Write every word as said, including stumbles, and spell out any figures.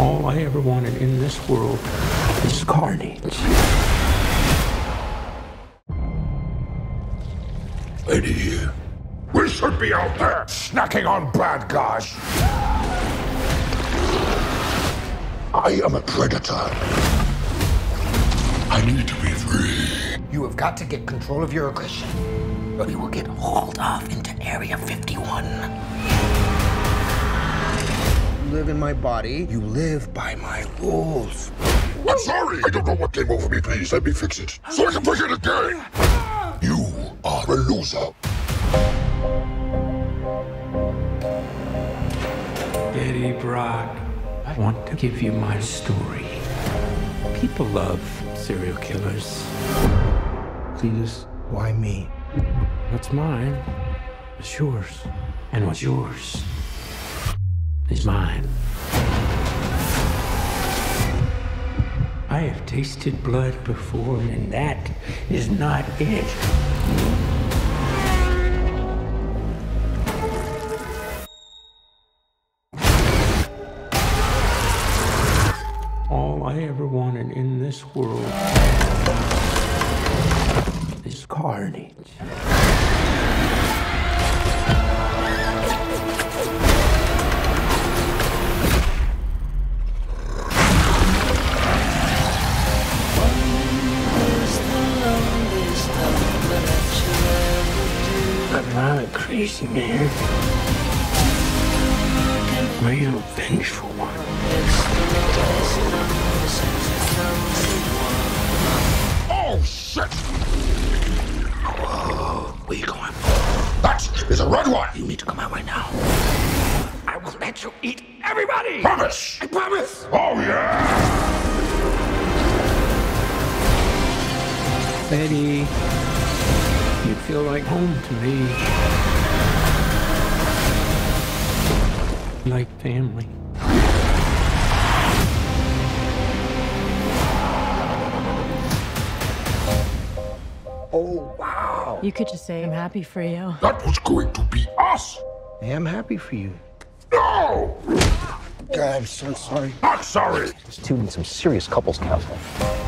all I ever wanted in this world is carnage. Eddie, we should be out there snacking on bad guys. I am a predator. I need to be free. You have got to get control of your aggression. You will get hauled off into Area fifty-one. You live in my body. You live by my rules. I'm sorry. I don't know what came over me. Please let me fix it so I can play it again. You are a loser. Eddie Brock, I want to give you my story. People love serial killers. Cletus, why me? What's mine is yours, and what's yours is mine. I have tasted blood before, and that is not it. All I ever wanted in this world is carnage. I'm not a crazy man. I am a vengeful one. Oh, shit! Whoa, where you going? That is a red one! You need to come out right now. I will let you eat everybody! Promise! I promise! Oh, yeah! Eddie. You feel like home to me. Like family. Oh, wow. You could just say, I'm happy for you. That was going to be us. I am happy for you. No! God, I'm so sorry. Not sorry. I was doing some serious couples counseling.